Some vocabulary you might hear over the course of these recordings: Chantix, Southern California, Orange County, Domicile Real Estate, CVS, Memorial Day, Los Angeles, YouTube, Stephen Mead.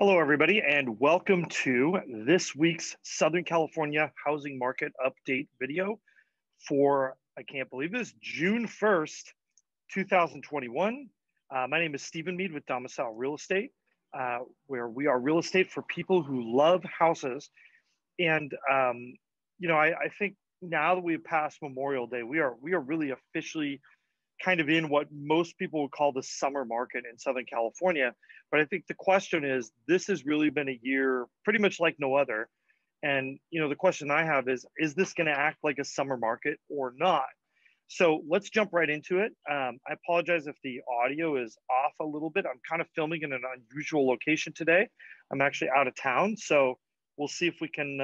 Hello, everybody, and welcome to this week's Southern California Housing Market Update video for, I can't believe this, June 1st, 2021. My name is Stephen Mead with Domicile Real Estate, where we are real estate for people who love houses. And, you know, I think now that we've passed Memorial Day, we are really officially kind of in what most people would call the summer market in Southern California. But I think the question is, this has really been a year pretty much like no other. And, you know, the question I have is this going to act like a summer market or not? So let's jump right into it. I apologize if the audio is off a little bit. I'm kind of filming in an unusual location today. I'm actually out of town. So we'll see if we can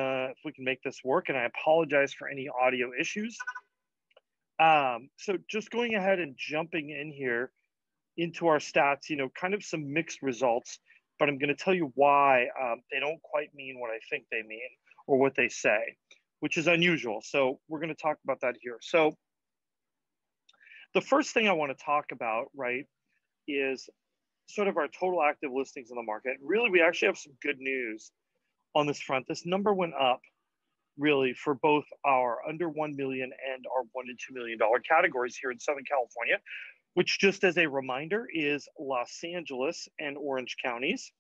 make this work. And I apologize for any audio issues. So just going ahead and jumping in here into our stats, you know, kind of some mixed results, but I'm going to tell you why they don't quite mean what I think they mean or what they say, which is unusual. So we're going to talk about that here. So the first thing I want to talk about, right, is sort of our total active listings in the market. Really, we actually have some good news on this front. This number went up really for both our under 1 million and our $1 and $2 million categories here in Southern California, which just as a reminder is Los Angeles and Orange counties.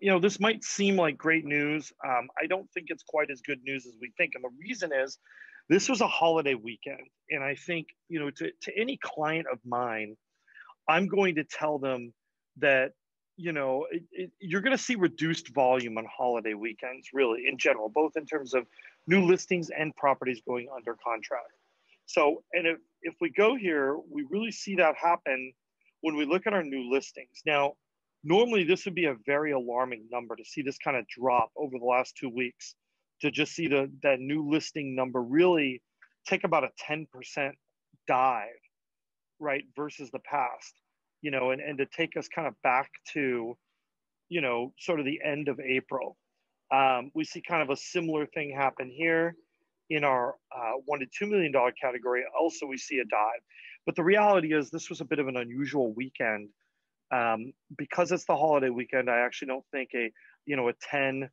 You know, this might seem like great news. I don't think it's quite as good news as we think. And the reason is this was a holiday weekend. And I think, you know, to any client of mine, I'm going to tell them that, you know, you're going to see reduced volume on holiday weekends, really, in general, both in terms of new listings and properties going under contract. So, and if we go here, we really see that happen when we look at our new listings. Now, normally this would be a very alarming number to see this kind of drop over the last 2 weeks, to just see that new listing number really take about a 10% dive, right, versus the past. You know, and to take us kind of back to, you know, sort of the end of April. We see kind of a similar thing happen here in our $1 to $2 million category. Also, we see a dive. But the reality is this was a bit of an unusual weekend. Because it's the holiday weekend, I actually don't think a 10,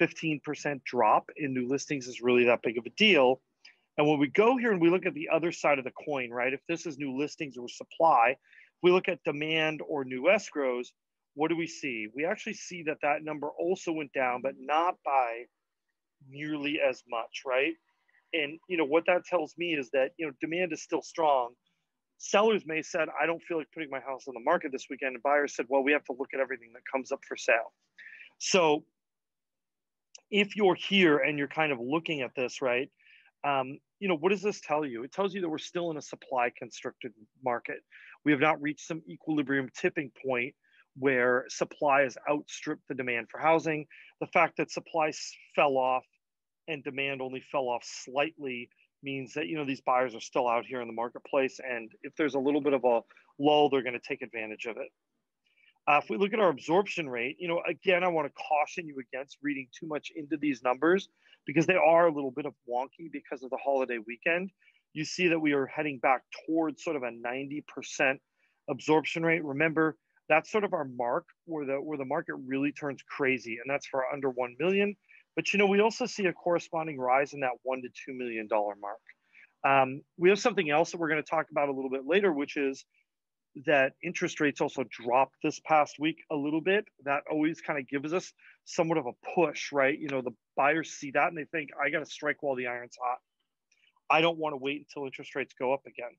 15% drop in new listings is really that big of a deal. And when we go here and we look at the other side of the coin, right, if this is new listings or supply, if we look at demand or new escrows, what do we see? We actually see that number also went down, but not by nearly as much, right? And, you know, what that tells me is that, you know, demand is still strong. Sellers may have said, I don't feel like putting my house on the market this weekend. And buyers said, well, we have to look at everything that comes up for sale. So if you're here and you're kind of looking at this, right, you know, what does this tell you? It tells you that we're still in a supply constricted market. We have not reached some equilibrium tipping point where supply has outstripped the demand for housing. The fact that supply fell off and demand only fell off slightly means that, you know, these buyers are still out here in the marketplace. And if there's a little bit of a lull, they're going to take advantage of it. If we look at our absorption rate, you know, again, I want to caution you against reading too much into these numbers because they are a little bit of wonky because of the holiday weekend. You see that we are heading back towards sort of a 90% absorption rate. Remember, that's sort of our mark where the market really turns crazy, and that's for under 1 million. But, you know, we also see a corresponding rise in that $1 to $2 million mark. We have something else that we're going to talk about a little bit later, which is that interest rates also dropped this past week a little bit. That always kind of gives us somewhat of a push, right? You know, the buyers see that and they think, I got to strike while the iron's hot. I don't want to wait until interest rates go up again.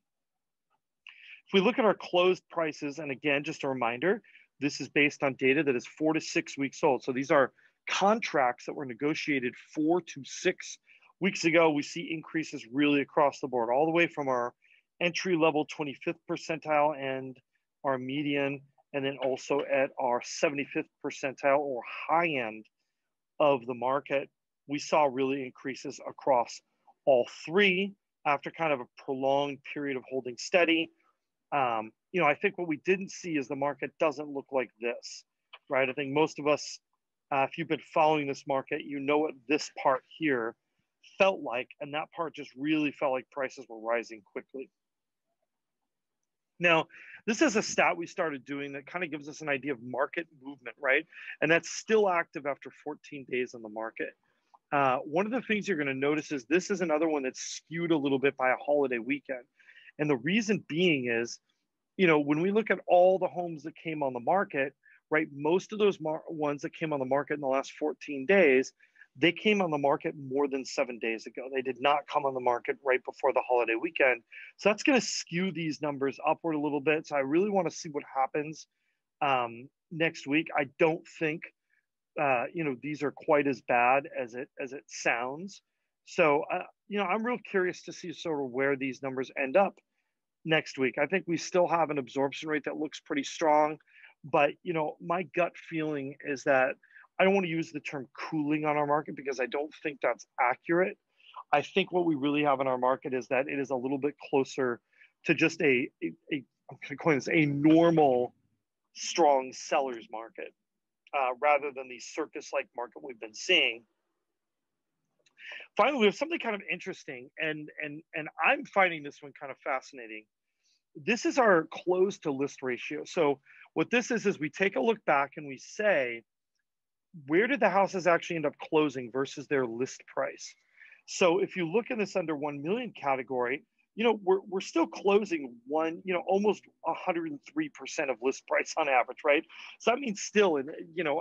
If we look at our closed prices, and again, just a reminder, this is based on data that is 4 to 6 weeks old. So these are contracts that were negotiated 4 to 6 weeks ago. We see increases really across the board, all the way from our entry level 25th percentile and our median, and then also at our 75th percentile or high end of the market. We saw really increases across all three after kind of a prolonged period of holding steady. You know, I think what we didn't see is the market doesn't look like this, right? I think most of us, if you've been following this market, you know what this part here felt like, and that part just really felt like prices were rising quickly. Now, this is a stat we started doing that kind of gives us an idea of market movement, right? And that's still active after 14 days on the market. One of the things you're going to notice is this is another one that's skewed a little bit by a holiday weekend. And the reason being is, you know, when we look at all the homes that came on the market, right, most of those ones that came on the market in the last 14 days, they came on the market more than 7 days ago. They did not come on the market right before the holiday weekend. So that's going to skew these numbers upward a little bit. So I really want to see what happens next week. I don't think, you know, these are quite as bad as it sounds. So, you know, I'm real curious to see sort of where these numbers end up next week. I think we still have an absorption rate that looks pretty strong, but, you know, my gut feeling is that I don't want to use the term cooling on our market because I don't think that's accurate. I think what we really have in our market is that it is a little bit closer to just I'm going to coin this, a normal, strong seller's market rather than the circus-like market we've been seeing. Finally, we have something kind of interesting, and I'm finding this one kind of fascinating. This is our close to list ratio. So what this is we take a look back and we say, where did the houses actually end up closing versus their list price? So if you look in this under 1 million category, you know, we're still closing almost 103% of list price on average, right? So that means still, you know,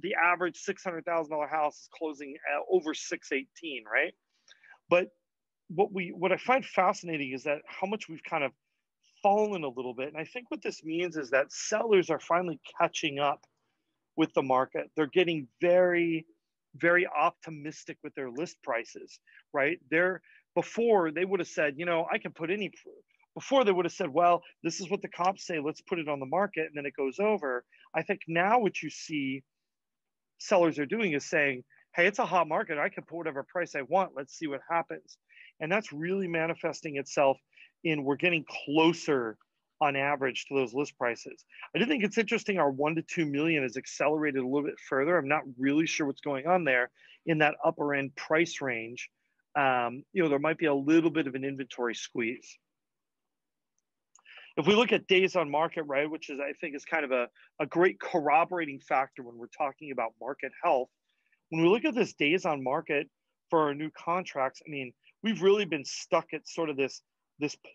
the average $600,000 house is closing at over 618, right? But what I find fascinating is that how much we've kind of fallen a little bit. And I think what this means is that sellers are finally catching up with the market. They're getting very, very optimistic with their list prices, right? Before they would have said, you know, I can put any, before they would have said, well, this is what the comps say, let's put it on the market, and then it goes over. I think now what you see sellers are doing is saying, hey, it's a hot market, I can put whatever price I want, let's see what happens. And that's really manifesting itself in we're getting closer on average to those list prices. I do think it's interesting our 1 to 2 million has accelerated a little bit further. I'm not really sure what's going on there in that upper end price range. You know, there might be a little bit of an inventory squeeze. If we look at days on market, right, which is, I think, is kind of a great corroborating factor when we're talking about market health. When we look at this days on market for our new contracts, I mean, we've really been stuck at sort of this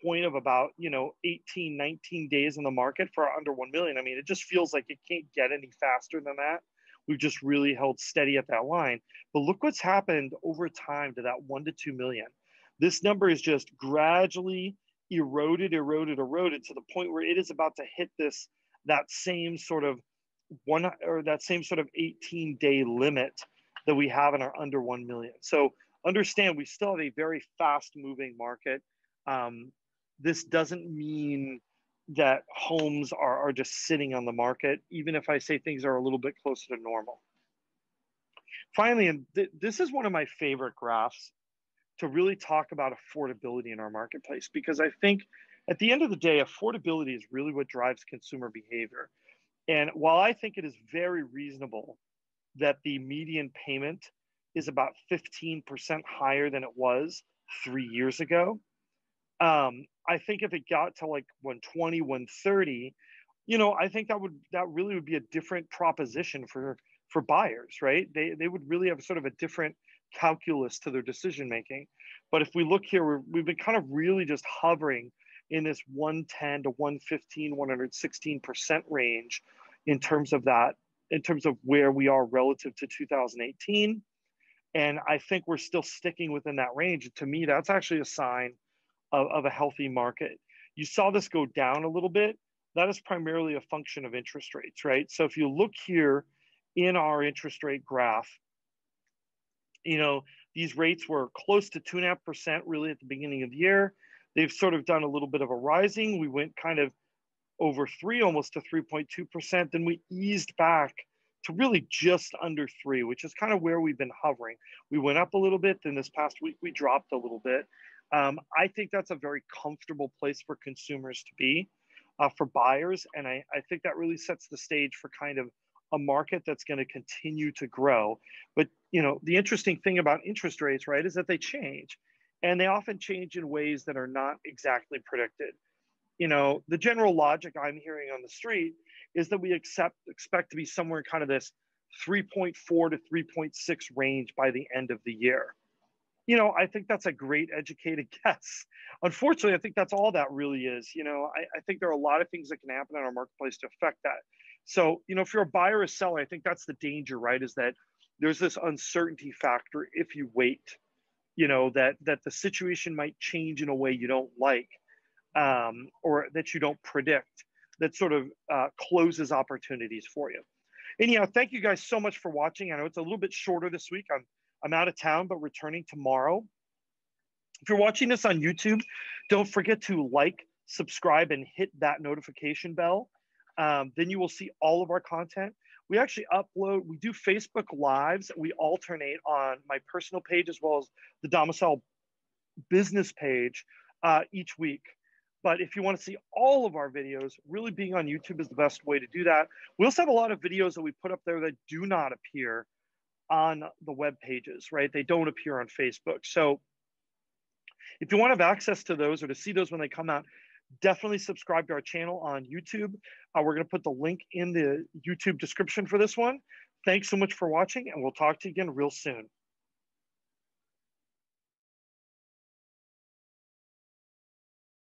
point of about, you know, 18, 19 days in the market for under 1 million. I mean, it just feels like it can't get any faster than that. We've just really held steady at that line. But look what's happened over time to that 1 to 2 million. This number is just gradually eroded to the point where it is about to hit that same sort of 18-day limit that we have in our under 1 million. So understand, we still have a very fast moving market. This doesn't mean that homes are just sitting on the market, even if I say things are a little bit closer to normal. Finally, and this is one of my favorite graphs to really talk about affordability in our marketplace, because I think at the end of the day, affordability is really what drives consumer behavior. And while I think it is very reasonable that the median payment is about 15% higher than it was 3 years ago, I think if it got to like 120, 130, you know, I think that really would be a different proposition for buyers, right? They would really have sort of a different calculus to their decision making. But if we look here, we've been kind of really just hovering in this 110 to 115, 116% range in terms of where we are relative to 2018. And I think we're still sticking within that range. To me, that's actually a sign of a healthy market. You saw this go down a little bit. That is primarily a function of interest rates, right? So if you look here in our interest rate graph, you know, these rates were close to 2.5% really at the beginning of the year. They've sort of done a little bit of a rising. We went kind of over 3, almost to 3.2%. Then we eased back to really just under 3, which is kind of where we've been hovering. We went up a little bit. Then this past week, we dropped a little bit. I think that's a very comfortable place for consumers to be, for buyers. And I think that really sets the stage for kind of a market that's going to continue to grow. But, you know, the interesting thing about interest rates, right, is that they change. And they often change in ways that are not exactly predicted. you know, the general logic I'm hearing on the street is that we expect to be somewhere in kind of this 3.4 to 3.6 range by the end of the year. You know, I think that's a great educated guess. Unfortunately, I think that's all that really is. You know, I think there are a lot of things that can happen in our marketplace to affect that. So, you know, if you're a buyer or seller, I think that's the danger, right? Is that there's this uncertainty factor if you wait, you know, that the situation might change in a way you don't like, or that you don't predict, that sort of closes opportunities for you. Anyhow, thank you guys so much for watching. I know it's a little bit shorter this week. I'm out of town, but returning tomorrow. If you're watching this on YouTube, don't forget to like, subscribe, and hit that notification bell. Then you will see all of our content. We actually upload, we do Facebook Lives. We alternate on my personal page as well as the Domicile business page each week. But if you want to see all of our videos, really being on YouTube is the best way to do that. We also have a lot of videos that we put up there that do not appear on the web pages, right? They don't appear on Facebook. So if you want to have access to those or to see those when they come out, definitely subscribe to our channel on YouTube. We're going to put the link in the YouTube description for this one. Thanks so much for watching, and we'll talk to you again real soon.